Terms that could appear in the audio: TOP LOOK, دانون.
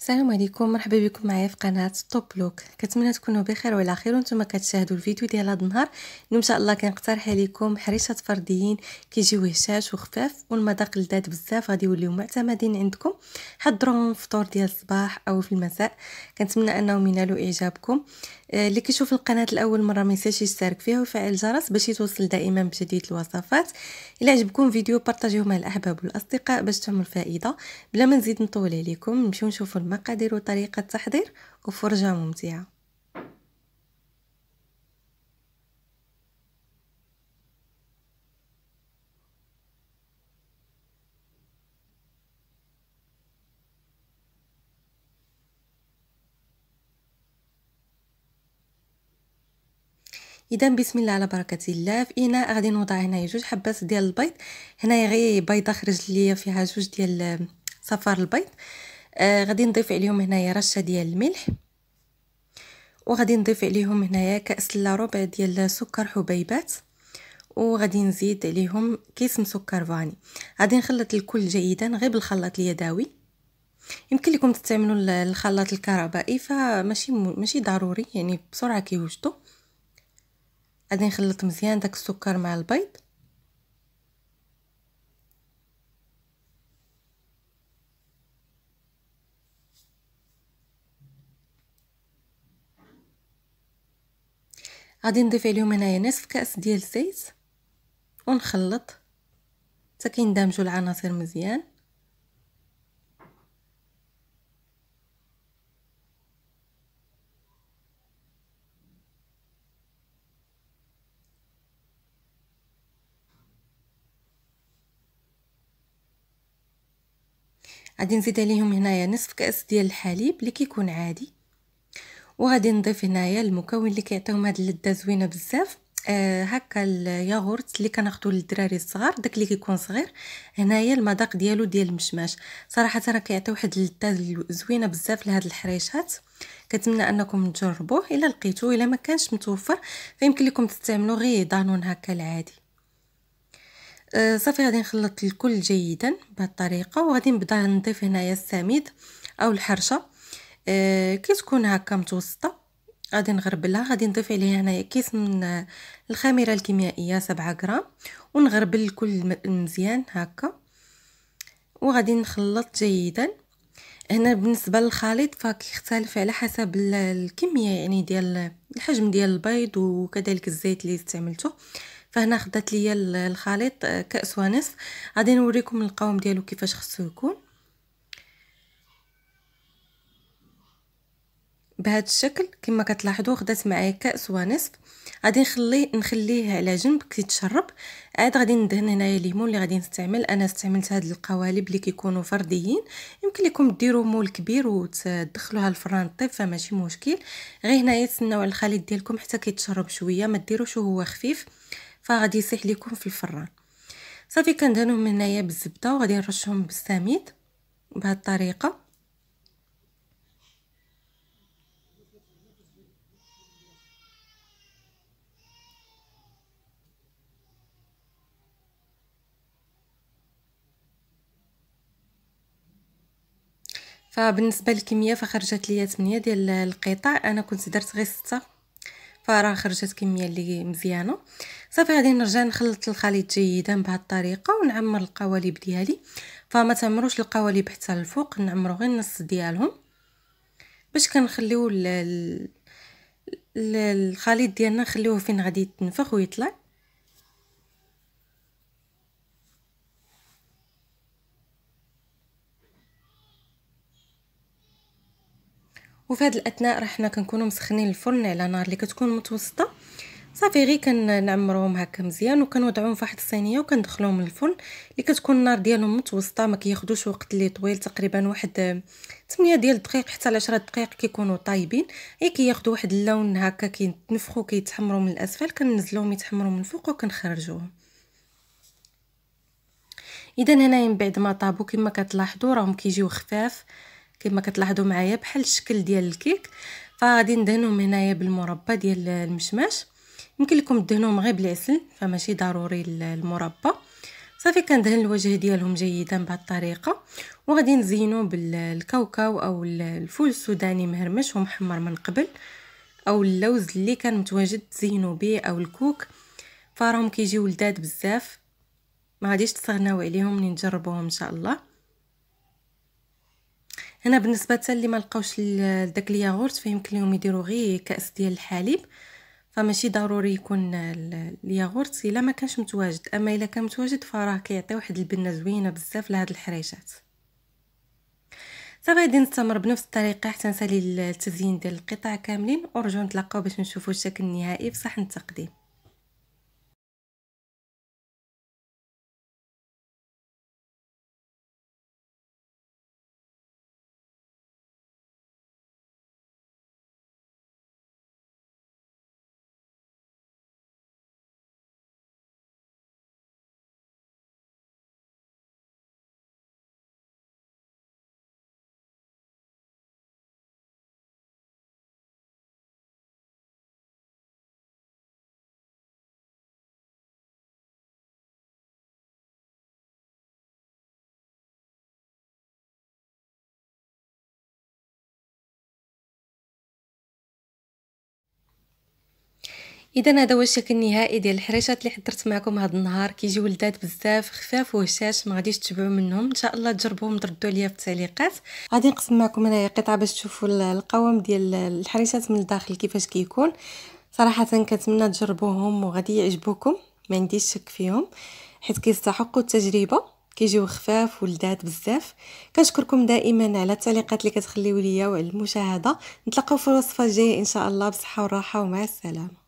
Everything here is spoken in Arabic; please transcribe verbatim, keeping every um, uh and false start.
السلام عليكم، مرحبا بكم معايا في قناه توب لوك. كنتمنى تكونوا بخير وعلى خير وانتم كتشاهدوا الفيديو ديال هذا النهار. ان شاء الله كنقترح عليكم حريشات فرديين كيجيو هشاش وخفاف والمذاق لذاذ بزاف، غادي يوليو معتمدين عندكم. حضروهم فطور ديال الصباح او في المساء، كنتمنى انهم ينالوا اعجابكم. اللي كيشوف القناه لاول مره ما ينساش يشترك فيها ويفعل الجرس باش يتوصل دائما بجديد الوصفات. الا عجبكم الفيديو بارطاجيوه مع الاحباب والاصدقاء باش تعمل فائده. بلا ما نزيد نطول عليكم، نمشيو نشوفوا المقادير وطريقه التحضير، وفرجه ممتعه. اذا بسم الله على بركه الله. في اناء غادي نوضع هنايا جوج حبات ديال البيض، هنايا غير بيضه خرج ليا فيها جوج ديال صفار البيض. آه غادي نضيف عليهم هنايا رشه ديال الملح، وغادي نضيف عليهم هنايا كاس لا ربع ديال سكر حبيبات، وغادي نزيد عليهم كيس مسكر فاني. غادي نخلط الكل جيدا غير بالخلاط اليدوي، يمكن لكم تستعملوا الخلاط الكهربائي فماشي ماشي ضروري، يعني بسرعه كيوجدوا. غادي نخلط مزيان داك السكر مع البيض، غادي نضيف عليهم هنايا نصف كاس ديال الزيت ونخلط حتى كيندمجوا العناصر مزيان. غادي نزيد عليهم هنايا نصف كاس ديال الحليب اللي كيكون عادي، وغادي نضيف هنايا المكون اللي كيعطيهم هاد اللذه زوينه بزاف، آه هكا الياغورت اللي كناخذوه للدراري الصغار، داك اللي كيكون صغير. هنايا المذاق ديالو ديال المشماش، صراحه راه كيعطي واحد اللذه زوينه بزاف لهاد الحريشات. كنتمنى انكم تجربوه. الا لقيتوه الا ما كانش متوفر فيمكن لكم تستعملوا غير دانون هكا العادي. آه صافي غادي نخلط الكل جيدا بهاد الطريقه، وغادي نبدا نضيف هنايا السميد او الحرشه آه كتكون هكا متوسطه، غادي نغربلها. غادي نضيف عليها هنايا كيس من الخميره الكيميائيه سبعة غرام، ونغربل الكل مزيان هكا وغادي نخلط جيدا. هنا بالنسبه للخليط فكيختلف على حسب الكميه يعني ديال الحجم ديال البيض وكذلك الزيت اللي استعملته. فهنا خدات ليا الخليط كاس ونصف، غادي نوريكم القوام ديالو كيفاش خصو يكون بهذا الشكل. كما كتلاحظوا خدات معايا كاس ونصف، غادي نخليه نخليه على جنب كيتشرب. عاد غادي ندهن هنايا الليمون اللي غادي نستعمل. انا استعملت هاد القوالب اللي كيكونوا فرديين، يمكن لكم ديروا مول كبير وتدخلوها الفران طيب فماشي مشكل. غير هنايا تسناو على الخليط ديالكم حتى كيتشرب شويه، ما ديروش هو خفيف فغادي يسيح لكم في الفران. صافي كندهنهم هنايا بالزبده وغادي نرشهم بالسميد بهذه الطريقه. فبالنسبه للكميه فخرجت ليا ثمانية ديال القطع، انا كنت درت غير ستة فراه خرجت كميه اللي مزيانه. صافي غادي نرجع نخلط الخليط جيدا بهذه الطريقه ونعمر القوالب ديالي. فما تعمروش القوالب حتى الفوق، نعمروا غير النص ديالهم باش كنخليو الخليط ديالنا نخليوه فين غادي يتنفخ ويطلع. وفي هاد الاثناء راه حنا كنكونوا مسخنين الفرن على نار اللي كتكون متوسطه. صافي غير كنعمروهم هكا مزيان وكنوضعوهم في واحد الصينيه وكندخلوهم للفرن اللي كتكون النار ديالهم متوسطه، ما كياخذوش وقت اللي طويل، تقريبا واحد ثمانية ديال الدقائق حتى ل عشرة دقائق كيكونوا طايبين. اي كياخذوا واحد اللون هكا كيتنفخوا كيتحمروا من الاسفل، كننزلوهم يتحمروا من الفوق وكنخرجوهم. اذا هنايا من بعد ما طابو كما كتلاحظوا راهم كيجيو خفاف كما كتلاحظوا معايا بحال الشكل ديال الكيك. فغادي ندهنهم هنايا بالمربى ديال المشماش، يمكن لكم تدهنوهم غير بالعسل فماشي ضروري المربى. صافي كندهن الوجه ديالهم جيدا بهذه الطريقه، وغادي نزينو بالكاوكاو او الفول السوداني مهرمش ومحمر من قبل، او اللوز اللي كان متواجد تزينو به، او الكوك، فراهم كيجيو لذاذ بزاف، ما غاديش تستغناو عليهم ملي نجربوهم ان شاء الله. هنا بالنسبه حتى اللي ما لقاوش داك الياغورت فيمكن لهم يديروا غير كاس ديال الحليب، فماشي ضروري يكون الياغورت الا ما كانش متواجد، اما الا كان متواجد فراه كيعطي واحد البنه زوينه بزاف لهاد الحريشات. صافي غادي نستمر بنفس الطريقه حتى نسالي التزيين ديال القطع كاملين، ونرجعوا نتلاقاو باش نشوفوا الشكل النهائي في صحن التقديم. اذا هذا هو الشكل النهائي ديال الحريشات اللي حضرت معكم هذا النهار، كيجيو لذاذ بزاف، خفاف وهشاش، ما غاديش تشبعوا منهم، ان شاء الله تجربوهم تردوا ليا في التعليقات. غادي نقسم معكم هنايا قطعه باش تشوفوا القوام ديال الحريشات من الداخل كيفاش كيكون. صراحه كنتمنى تجربوهم وغادي يعجبوكم، ما عنديش شك فيهم حيت كيستحقوا التجربه، كيجيو خفاف ولذاذ بزاف. كنشكركم دائما على التعليقات اللي كتخليو ليا وعلى المشاهده. نتلاقاو في الوصفه الجايه ان شاء الله، بصحه وراحه ومع السلامه.